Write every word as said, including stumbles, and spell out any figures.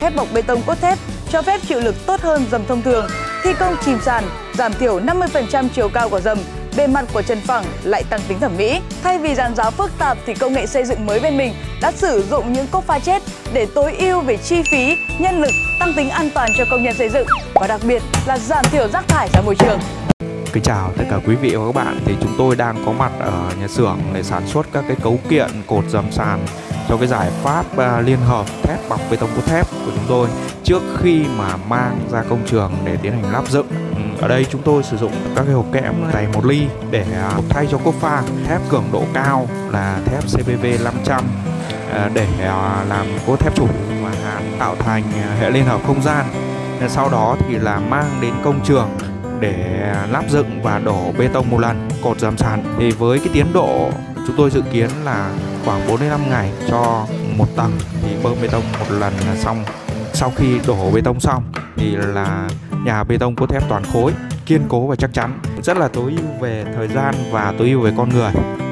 Thép bọc bê tông cốt thép cho phép chịu lực tốt hơn dầm thông thường, thi công chìm sàn, giảm thiểu năm mươi phần trăm chiều cao của dầm, bề mặt của trần phẳng lại tăng tính thẩm mỹ. Thay vì dàn giáo phức tạp thì công nghệ xây dựng mới bên mình đã sử dụng những cốt pha chết để tối ưu về chi phí, nhân lực, tăng tính an toàn cho công nhân xây dựng và đặc biệt là giảm thiểu rác thải ra môi trường. Kính chào tất cả quý vị và các bạn, thì chúng tôi đang có mặt ở nhà xưởng để sản xuất các cái cấu kiện cột dầm sàn cho cái giải pháp liên hợp thép bọc bê tông cốt thép của chúng tôi trước khi mà mang ra công trường để tiến hành lắp dựng. Ở đây chúng tôi sử dụng các cái hộp kẽm dày một ly để thay cho cốt pha thép cường độ cao là thép C B V năm trăm để làm cốt thép chủ và tạo thành hệ liên hợp không gian. Sau đó thì là mang đến công trường để lắp dựng và đổ bê tông một lần cột dầm sàn. Thì với cái tiến độ chúng tôi dự kiến là khoảng bốn đến năm ngày cho một tầng thì bơm bê tông một lần là xong. Sau khi đổ bê tông xong thì là nhà bê tông cốt thép toàn khối, kiên cố và chắc chắn, rất là tối ưu về thời gian và tối ưu về con người.